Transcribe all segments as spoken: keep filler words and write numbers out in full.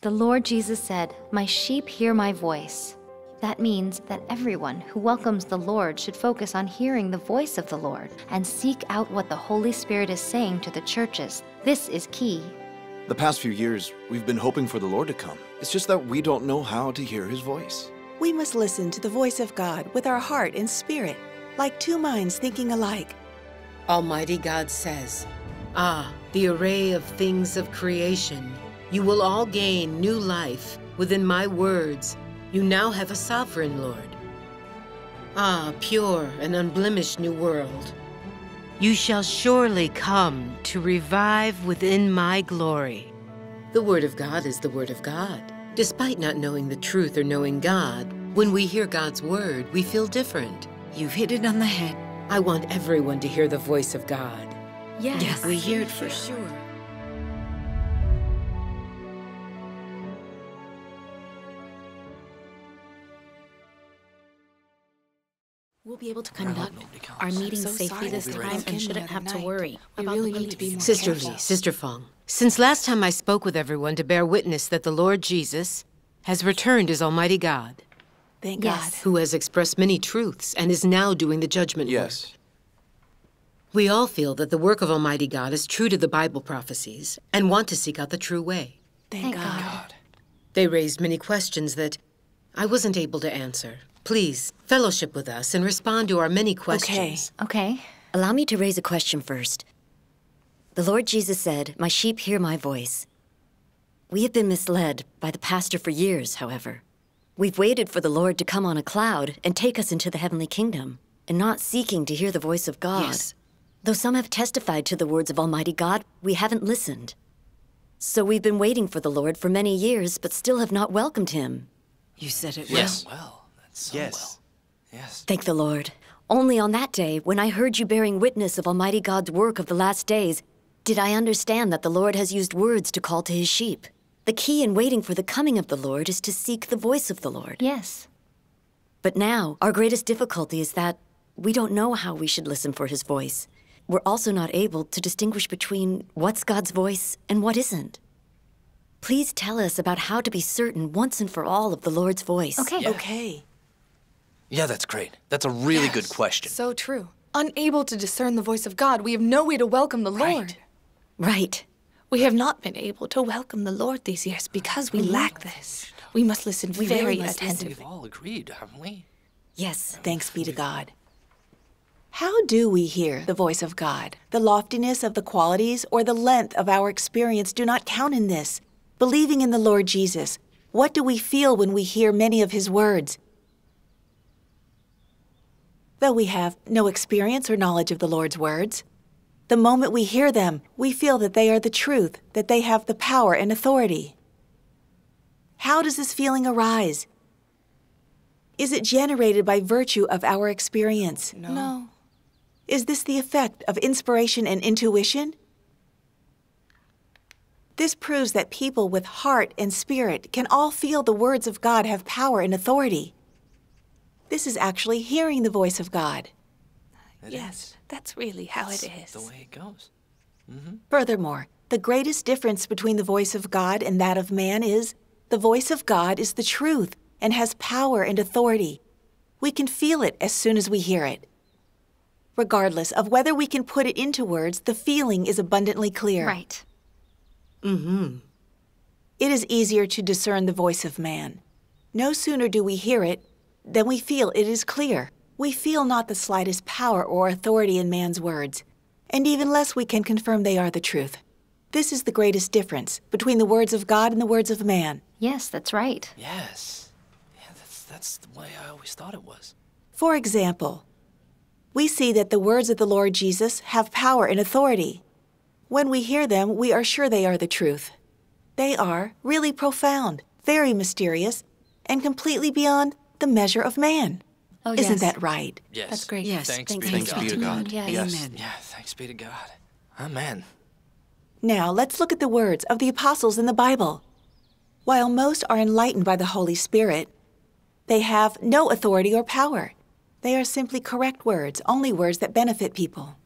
The Lord Jesus said, "My sheep hear my voice." That means that everyone who welcomes the Lord should focus on hearing the voice of the Lord and seek out what the Holy Spirit is saying to the churches. This is key. The past few years, we've been hoping for the Lord to come. It's just that we don't know how to hear His voice. We must listen to the voice of God with our heart and spirit, like two minds thinking alike. Almighty God says, "Ah, the array of things of creation. You will all gain new life within my words. You now have a sovereign Lord. Ah, pure and unblemished new world. You shall surely come to revive within my glory." The Word of God is the Word of God. Despite not knowing the truth or knowing God, when we hear God's Word, we feel different. You've hit it on the head. I want everyone to hear the voice of God. Yes, yes. We hear it for sure. We'll be able to conduct our meetings so safely this time and shouldn't have to worry about really the need to be more Sister careful. Lee, Sister Fong, since last time I spoke with everyone to bear witness that the Lord Jesus has returned as Almighty God. Thank yes. God. Who has expressed many truths and is now doing the judgment yes. work. We all feel that the work of Almighty God is true to the Bible prophecies and want to seek out the true way. Thank, Thank God. God. They raised many questions that I wasn't able to answer. Please, fellowship with us and respond to our many questions. Okay. Okay. Allow me to raise a question first. The Lord Jesus said, "My sheep hear my voice." We have been misled by the pastor for years, however. We've waited for the Lord to come on a cloud and take us into the heavenly kingdom, and not seeking to hear the voice of God. Yes. Though some have testified to the words of Almighty God, we haven't listened. So we've been waiting for the Lord for many years, but still have not welcomed Him. You said it well. Yes. Well. So yes. Well. Yes. Thank the Lord. Only on that day, when I heard you bearing witness of Almighty God's work of the last days, did I understand that the Lord has used words to call to His sheep. The key in waiting for the coming of the Lord is to seek the voice of the Lord. Yes. But now, our greatest difficulty is that we don't know how we should listen for His voice. We're also not able to distinguish between what's God's voice and what isn't. Please tell us about how to be certain once and for all of the Lord's voice. Okay. Yeah. Okay. Yeah, that's great. That's a really yes, good question. So true. Unable to discern the voice of God, we have no way to welcome the right. Lord. Right. We have not been able to welcome the Lord these years because we lack this. We must listen we very must attentively. Listen. We've all agreed, haven't we? Yes, thanks be to God. How do we hear the voice of God? The loftiness of the qualities or the length of our experience do not count in this. Believing in the Lord Jesus, what do we feel when we hear many of His words? Though we have no experience or knowledge of the Lord's words, the moment we hear them, we feel that they are the truth, that they have the power and authority. How does this feeling arise? Is it generated by virtue of our experience? No. No. Is this the effect of inspiration and intuition? This proves that people with heart and spirit can all feel the words of God have power and authority. This is actually hearing the voice of God. It yes, is. That's really how that's it is. That's the way it goes. Mm-hmm. Furthermore, the greatest difference between the voice of God and that of man is the voice of God is the truth and has power and authority. We can feel it as soon as we hear it. Regardless of whether we can put it into words, the feeling is abundantly clear. Right. Mm-hmm. It is easier to discern the voice of man. No sooner do we hear it, then we feel it is clear. We feel not the slightest power or authority in man's words, and even less we can confirm they are the truth. This is the greatest difference between the words of God and the words of man. Yes, that's right. Yes. Yeah, that's, that's the way I always thought it was. For example, we see that the words of the Lord Jesus have power and authority. When we hear them, we are sure they are the truth. They are really profound, very mysterious, and completely beyond the measure of man. Oh, Isn't yes. that right? Yes. That's great. Yes. Thanks, thanks, be, thanks God. be to God. Yes. Yes. Amen. Yeah, thanks be to God. Amen. Now, let's look at the words of the apostles in the Bible. While most are enlightened by the Holy Spirit, they have no authority or power. They are simply correct words, only words that benefit people.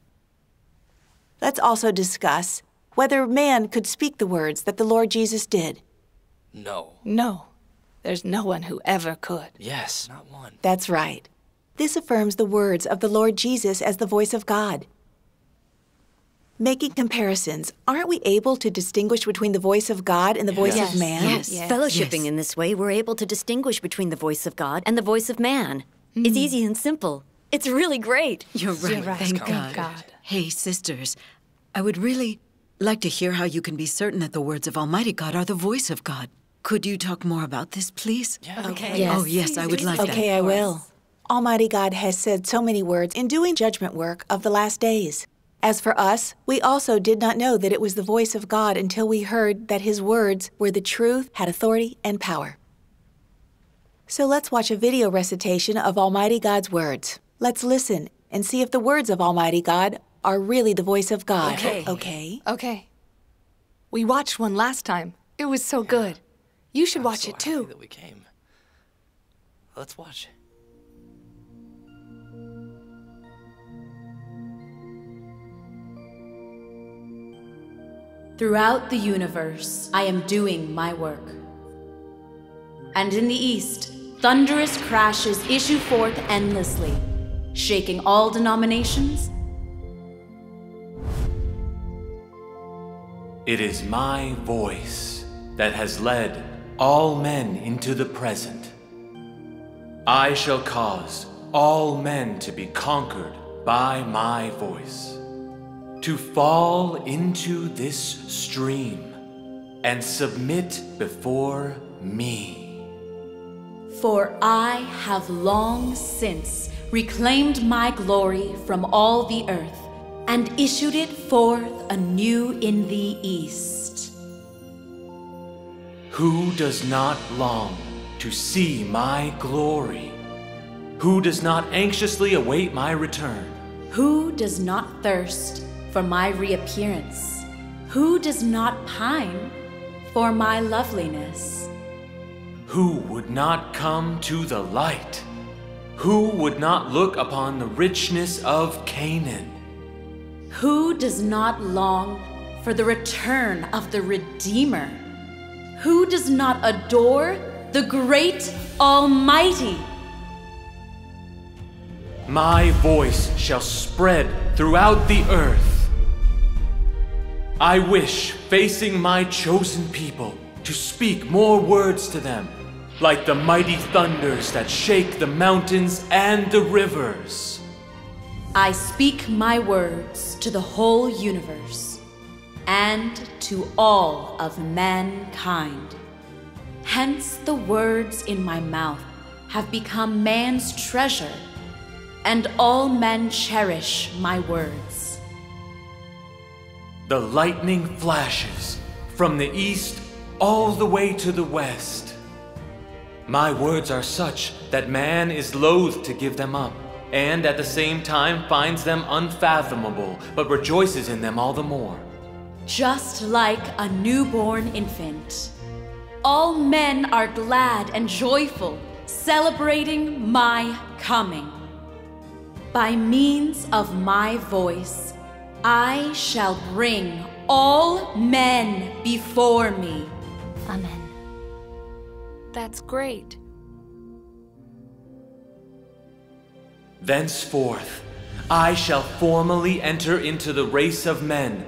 Let's also discuss whether man could speak the words that the Lord Jesus did. No. No. There's no one who ever could. Yes, not one. That's right. This affirms the words of the Lord Jesus as the voice of God. Making comparisons, aren't we able to distinguish between the voice of God and the yes. voice yes. of man? Yes. yes. Fellowshipping yes. in this way, we're able to distinguish between the voice of God and the voice of man. Mm. It's easy and simple. It's really great. You're right. You're right. Thank, Thank God. God. Hey, sisters, I would really like to hear how you can be certain that the words of Almighty God are the voice of God. Could you talk more about this, please? Yeah. Okay. Yes. Oh, yes, I would like okay, that. Okay, I will. Almighty God has said so many words in doing judgment work of the last days. As for us, we also did not know that it was the voice of God until we heard that His words were the truth, had authority, and power. So let's watch a video recitation of Almighty God's words. Let's listen and see if the words of Almighty God are really the voice of God. Okay. Okay. Okay. We watched one last time. It was so yeah. good. You should I'm watch so it too. That we came. Let's watch. Throughout the universe, I am doing my work. And in the east, thunderous crashes issue forth endlessly, shaking all denominations. It is my voice that has led all men into the present. I shall cause all men to be conquered by my voice, to fall into this stream and submit before me. For I have long since reclaimed my glory from all the earth and issued it forth anew in the east. Who does not long to see my glory? Who does not anxiously await my return? Who does not thirst for my reappearance? Who does not pine for my loveliness? Who would not come to the light? Who would not look upon the richness of Canaan? Who does not long for the return of the Redeemer? Who does not adore the great Almighty? My voice shall spread throughout the earth. I wish, facing my chosen people, to speak more words to them, like the mighty thunders that shake the mountains and the rivers. I speak my words to the whole universe and to all of mankind. Hence the words in my mouth have become man's treasure, and all men cherish my words. The lightning flashes from the east all the way to the west. My words are such that man is loath to give them up, and at the same time finds them unfathomable, but rejoices in them all the more. Just like a newborn infant, all men are glad and joyful, celebrating my coming. By means of my voice, I shall bring all men before me. Amen. That's great. Thenceforth, I shall formally enter into the race of men,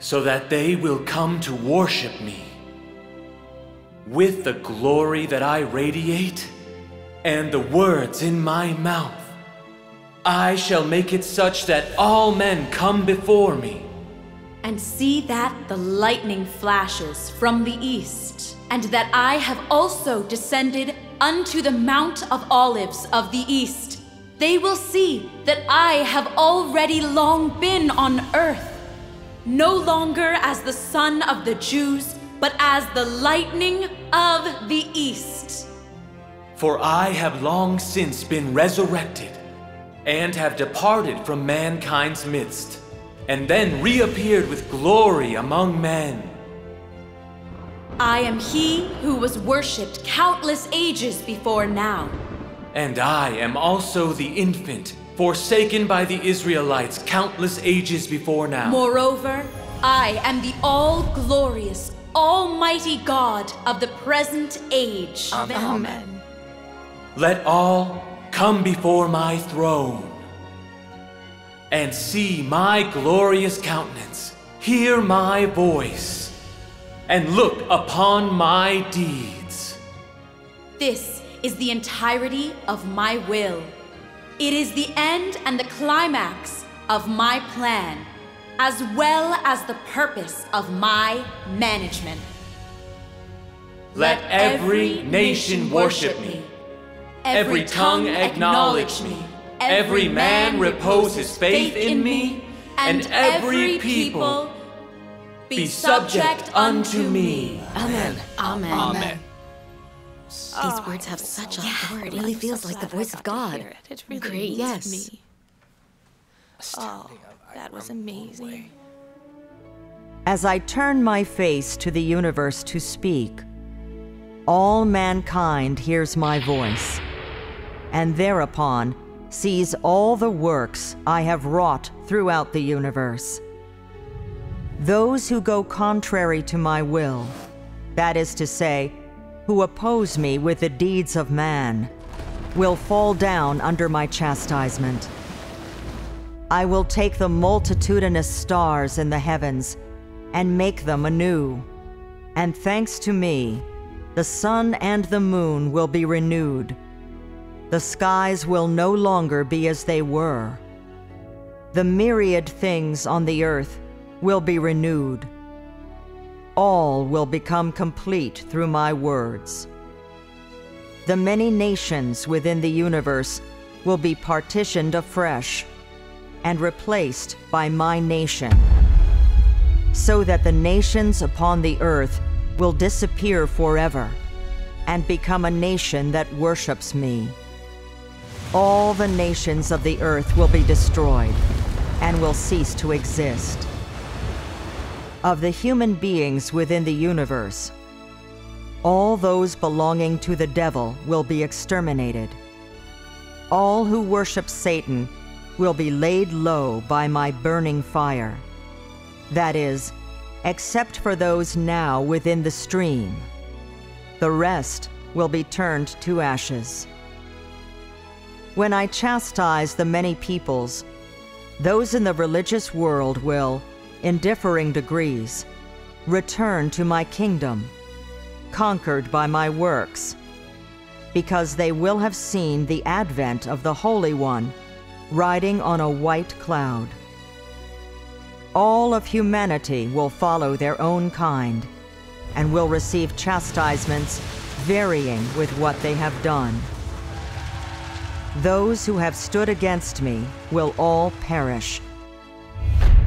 so that they will come to worship me. With the glory that I radiate and the words in my mouth, I shall make it such that all men come before me. And see that the lightning flashes from the east, and that I have also descended unto the Mount of Olives of the east. They will see that I have already long been on earth, no longer as the son of the Jews, but as the lightning of the east. For I have long since been resurrected, and have departed from mankind's midst, and then reappeared with glory among men. I am he who was worshipped countless ages before now. And I am also the infant, forsaken by the Israelites countless ages before now. Moreover, I am the all-glorious, Almighty God of the present age. Amen. Amen. Let all come before my throne and see my glorious countenance, hear my voice, and look upon my deeds. This is the entirety of my will. It is the end and the climax of my plan, as well as the purpose of my management. Let every nation worship me, every tongue acknowledge me, every man repose his faith in me, and every people be subject unto me. Amen. Amen. Amen. These words have such authority. It really feels like the voice of God. It really is me. Oh, that was amazing. As I turn my face to the universe to speak, all mankind hears my voice, and thereupon sees all the works I have wrought throughout the universe. Those who go contrary to my will, that is to say, who oppose me with the deeds of man, will fall down under my chastisement. I will take the multitudinous stars in the heavens and make them anew. And thanks to me, the sun and the moon will be renewed. The skies will no longer be as they were. The myriad things on the earth will be renewed. All will become complete through my words. The many nations within the universe will be partitioned afresh and replaced by my nation, so that the nations upon the earth will disappear forever and become a nation that worships me. All the nations of the earth will be destroyed and will cease to exist. Of the human beings within the universe, all those belonging to the devil will be exterminated. All who worship Satan will be laid low by my burning fire. That is, except for those now within the stream. The rest will be turned to ashes. When I chastise the many peoples, those in the religious world will, in differing degrees, return to my kingdom, conquered by my works, because they will have seen the advent of the Holy One, riding on a white cloud. All of humanity will follow their own kind and will receive chastisements varying with what they have done. Those who have stood against me will all perish.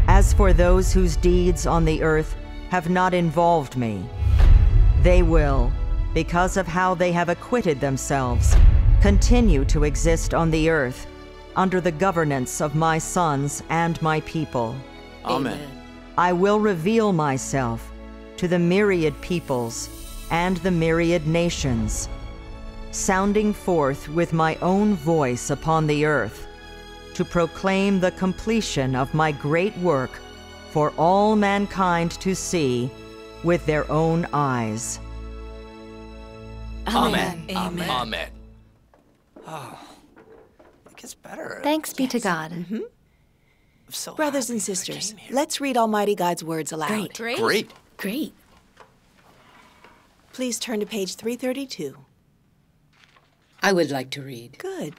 As for those whose deeds on the earth have not involved me, they will, because of how they have acquitted themselves, continue to exist on the earth under the governance of my sons and my people. Amen. I will reveal myself to the myriad peoples and the myriad nations, sounding forth with my own voice upon the earth to proclaim the completion of my great work for all mankind to see with their own eyes. Amen. Amen. Amen. Oh. Is better. Thanks be yes. to God. Mm-hmm. So brothers and sisters, let's read Almighty God's words aloud. Great. Great. Great. Please turn to page three thirty-two. I would like to read. Good.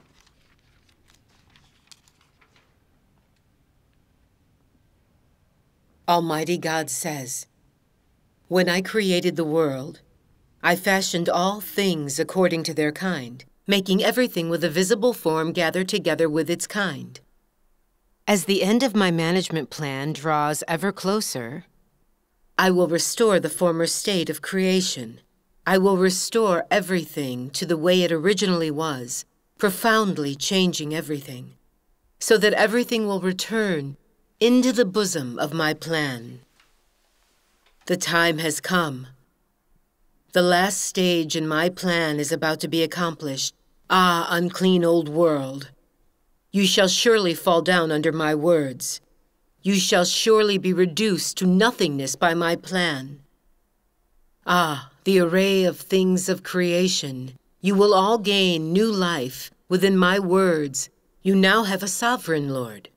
Almighty God says, "When I created the world, I fashioned all things according to their kind, making everything with a visible form gathered together with its kind." As the end of my management plan draws ever closer, I will restore the former state of creation. I will restore everything to the way it originally was, profoundly changing everything, so that everything will return into the bosom of my plan. The time has come. The last stage in my plan is about to be accomplished. Ah, unclean old world! You shall surely fall down under my words. You shall surely be reduced to nothingness by my plan. Ah, the array of things of creation. You will all gain new life within my words. You now have a sovereign Lord.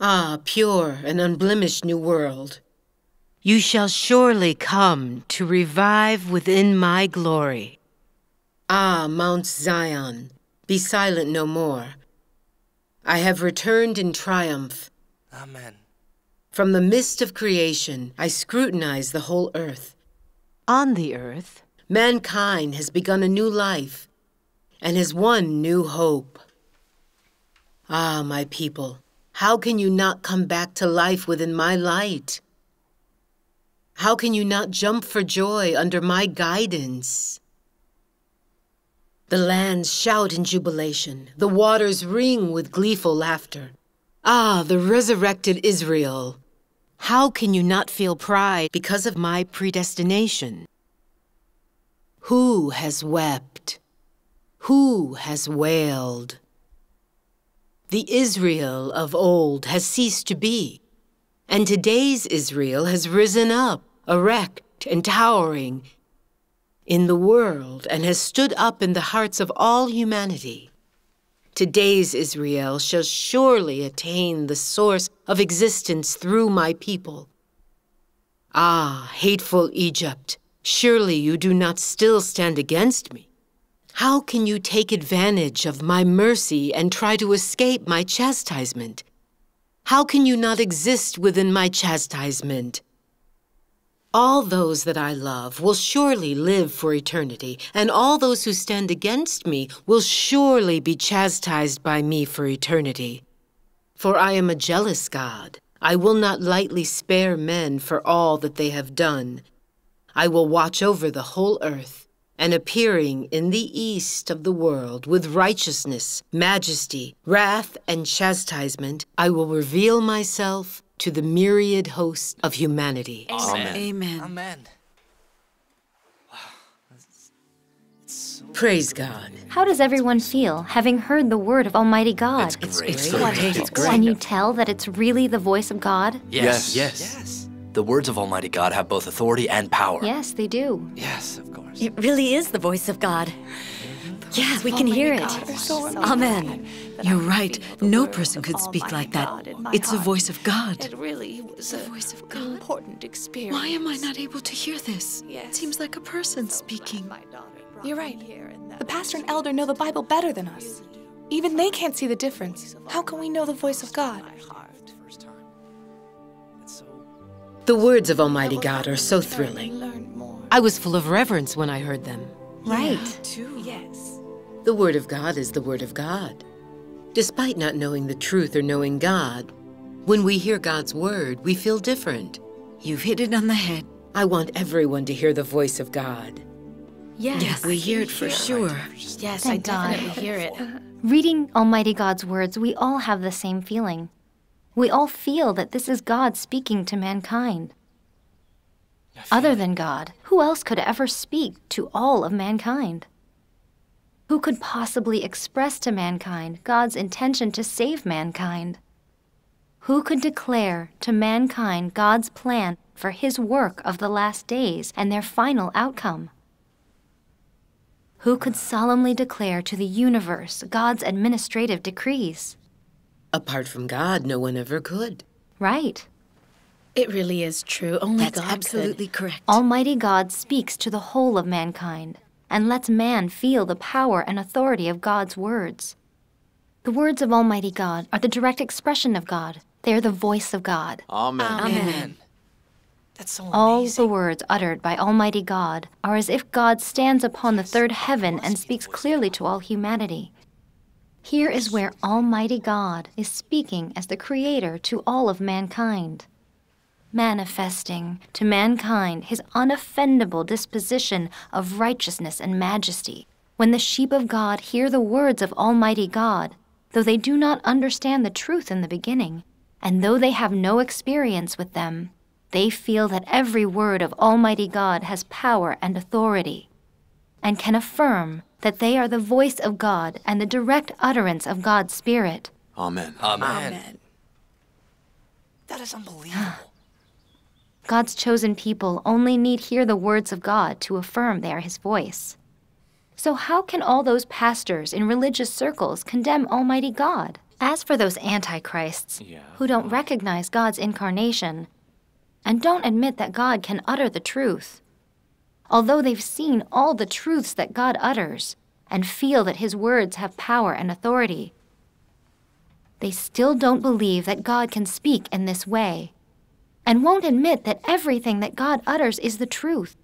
Ah, pure and unblemished new world. You shall surely come to revive within my glory. Ah, Mount Zion, be silent no more. I have returned in triumph. Amen. From the mist of creation, I scrutinize the whole earth. On the earth, mankind has begun a new life and has won new hope. Ah, my people, how can you not come back to life within my light? How can you not jump for joy under my guidance? The lands shout in jubilation. The waters ring with gleeful laughter. Ah, the resurrected Israel! How can you not feel pride because of my predestination? Who has wept? Who has wailed? The Israel of old has ceased to be, and today's Israel has risen up, erect and towering, in the world and has stood up in the hearts of all humanity. Today's Israel shall surely attain the source of existence through my people. Ah, hateful Egypt, surely you do not still stand against me. How can you take advantage of my mercy and try to escape my chastisement? How can you not exist within my chastisement? All those that I love will surely live for eternity, and all those who stand against me will surely be chastised by me for eternity. For I am a jealous God. I will not lightly spare men for all that they have done. I will watch over the whole earth, and appearing in the east of the world with righteousness, majesty, wrath, and chastisement, I will reveal myself to the myriad host of humanity. Amen. Amen. Amen. Wow. That's, that's so Praise good. God. How does everyone feel having heard the word of Almighty God? It's great. It's great. It's it's great. Can you tell that it's really the voice of God? Yes. Yes. Yes. Yes. The words of Almighty God have both authority and power. Yes, they do. Yes, of course. It really is the voice of God. Yeah, we can hear it. Amen. You're right. No person could speak like that. It's the voice of God. It really was the voice of God. Important experience. Why am I not able to hear this? It seems like a person speaking. You're right. The pastor and elder know the Bible better than us. Even they can't see the difference. How can we know the voice of God? The words of Almighty God are so thrilling. I was full of reverence when I heard them. Right. Yes. The Word of God is the Word of God. Despite not knowing the truth or knowing God, when we hear God's Word, we feel different. You've hit it on the head. I want everyone to hear the voice of God. Yes, yes we hear it for sure. Yes, Thank I definitely God. hear it. Reading Almighty God's words, we all have the same feeling. We all feel that this is God speaking to mankind. Other than God, who else could ever speak to all of mankind? Who could possibly express to mankind God's intention to save mankind? Who could declare to mankind God's plan for His work of the last days and their final outcome? Who could solemnly declare to the universe God's administrative decrees? Apart from God, no one ever could. Right. It really is true. Only God could. That's absolutely correct. Almighty God speaks to the whole of mankind and lets man feel the power and authority of God's words. The words of Almighty God are the direct expression of God. They are the voice of God. Amen. Amen. Amen. That's so amazing. All the words uttered by Almighty God are as if God stands upon the third heaven and speaks clearly to all humanity. Here is where Almighty God is speaking as the Creator to all of mankind, manifesting to mankind His unoffendable disposition of righteousness and majesty. When the sheep of God hear the words of Almighty God, though they do not understand the truth in the beginning, and though they have no experience with them, they feel that every word of Almighty God has power and authority, and can affirm that they are the voice of God and the direct utterance of God's Spirit. Amen. Amen. Amen. That is unbelievable. God's chosen people only need hear the words of God to affirm they are His voice. So how can all those pastors in religious circles condemn Almighty God? As for those antichrists yeah. who don't recognize God's incarnation and don't admit that God can utter the truth, although they've seen all the truths that God utters and feel that His words have power and authority, they still don't believe that God can speak in this way and won't admit that everything that God utters is the truth.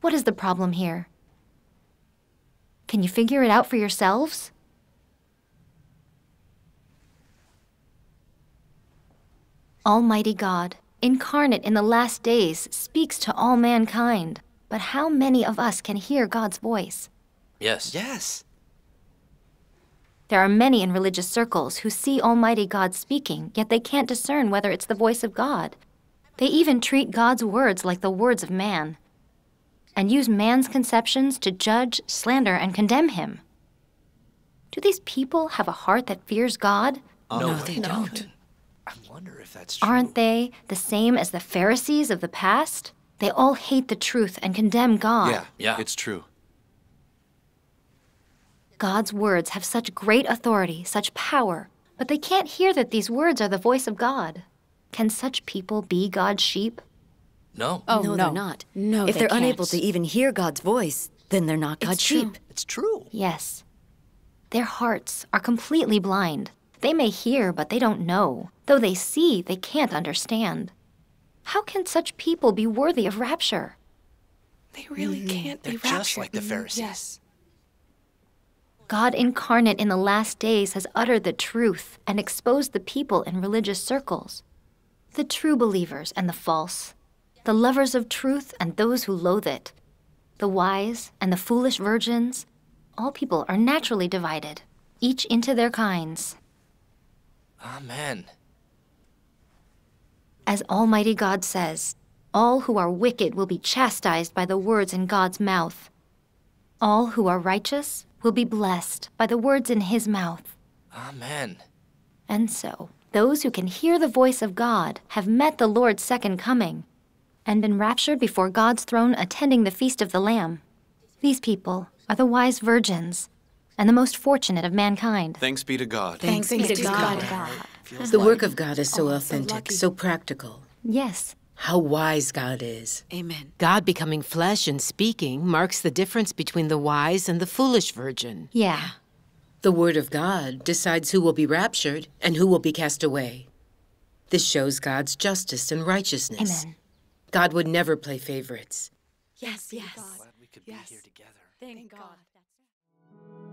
What is the problem here? Can you figure it out for yourselves? Almighty God, incarnate in the last days, speaks to all mankind. But how many of us can hear God's voice? Yes. Yes. There are many in religious circles who see Almighty God speaking, yet they can't discern whether it's the voice of God. They even treat God's words like the words of man and use man's conceptions to judge, slander, and condemn Him. Do these people have a heart that fears God? Oh, no, they no. don't. I wonder if that's true. Aren't they the same as the Pharisees of the past? They all hate the truth and condemn God. Yeah, yeah, it's true. God's words have such great authority, such power, but they can't hear that these words are the voice of God. Can such people be God's sheep? No. Oh, no, no. they're not. No, If they they're can't. unable to even hear God's voice, then they're not God's it's sheep. True. It's true. Yes. Their hearts are completely blind. They may hear, but they don't know. Though they see, they can't understand. How can such people be worthy of rapture? They really mm-hmm. can't be They're raptured. Just like the Pharisees. Yes. God incarnate in the last days has uttered the truth and exposed the people in religious circles, the true believers and the false, the lovers of truth and those who loathe it, the wise and the foolish virgins. All people are naturally divided, each into their kinds. Amen. As Almighty God says, all who are wicked will be chastised by the words in God's mouth. All who are righteous will be blessed by the words in His mouth. Amen. And so, those who can hear the voice of God have met the Lord's second coming and been raptured before God's throne attending the Feast of the Lamb. These people are the wise virgins and the most fortunate of mankind. Thanks be to God. Thanks, Thanks be to God. God. God. The work of God is so oh, authentic, so, so practical. Yes. How wise God is. Amen. God becoming flesh and speaking marks the difference between the wise and the foolish virgin. Yeah. The Word of God decides who will be raptured and who will be cast away. This shows God's justice and righteousness. Amen. God would never play favorites. Yes, yes. I'm glad we could yes. be here together. Thank, Thank God. God.